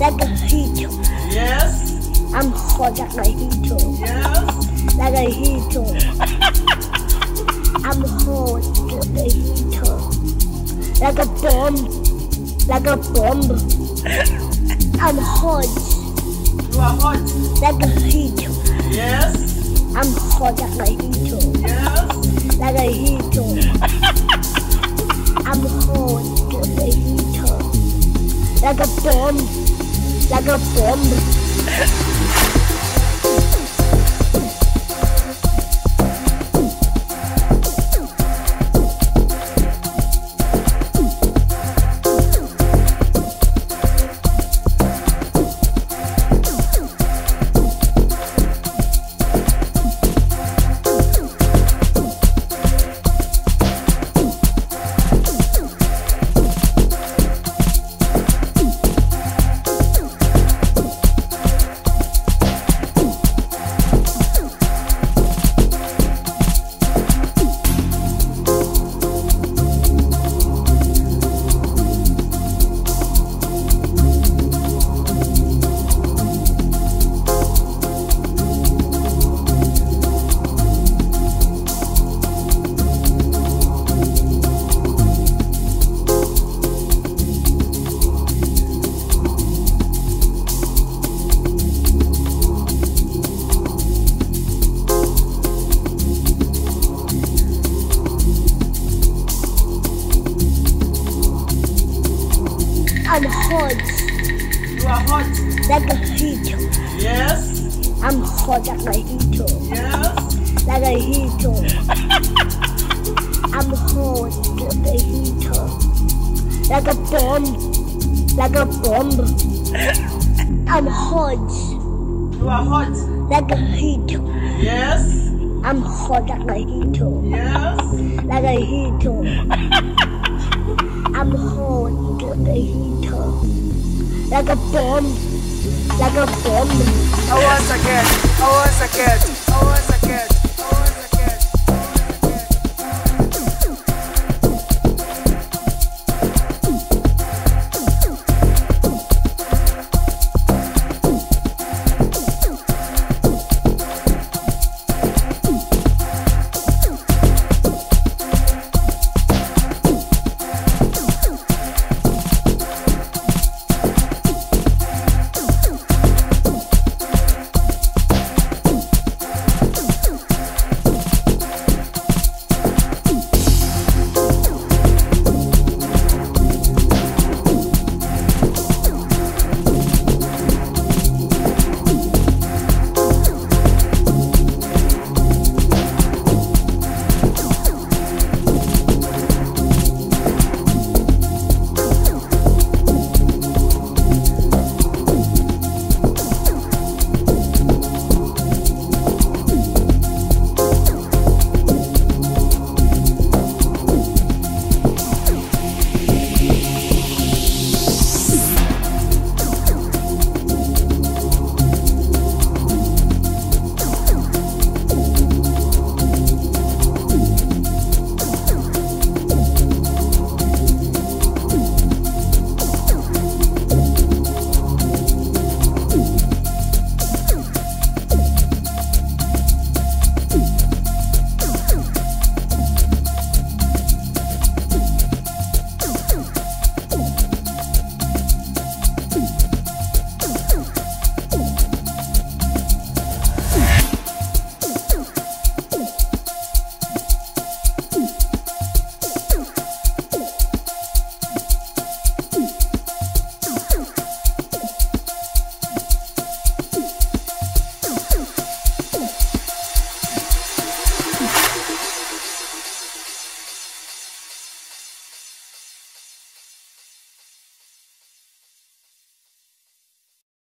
Like a heater. Yes. I'm hot like a heater. Yes. Like a heater. I'm hot like a heater. Like a bomb. Like a bomb. I'm hot. You are hot. Like a heater. Yes. I'm hot like a heater. Yes. Like a heater. I'm hot like a heater. Like a bomb. Like a bomb. I'm hot. You are hot. Like a heater. Yes. I'm hot like a heater. Yes. Like a heater. I'm hot like a heater. Like a bomb. Like a bomb. I'm hot. You are hot. Like a heater. Yes. I'm hot like a heater. Yes. Like a heater. I'm hot like a heater, like a bomb, like a bomb. I was a kid, I was a kid, I was a kid.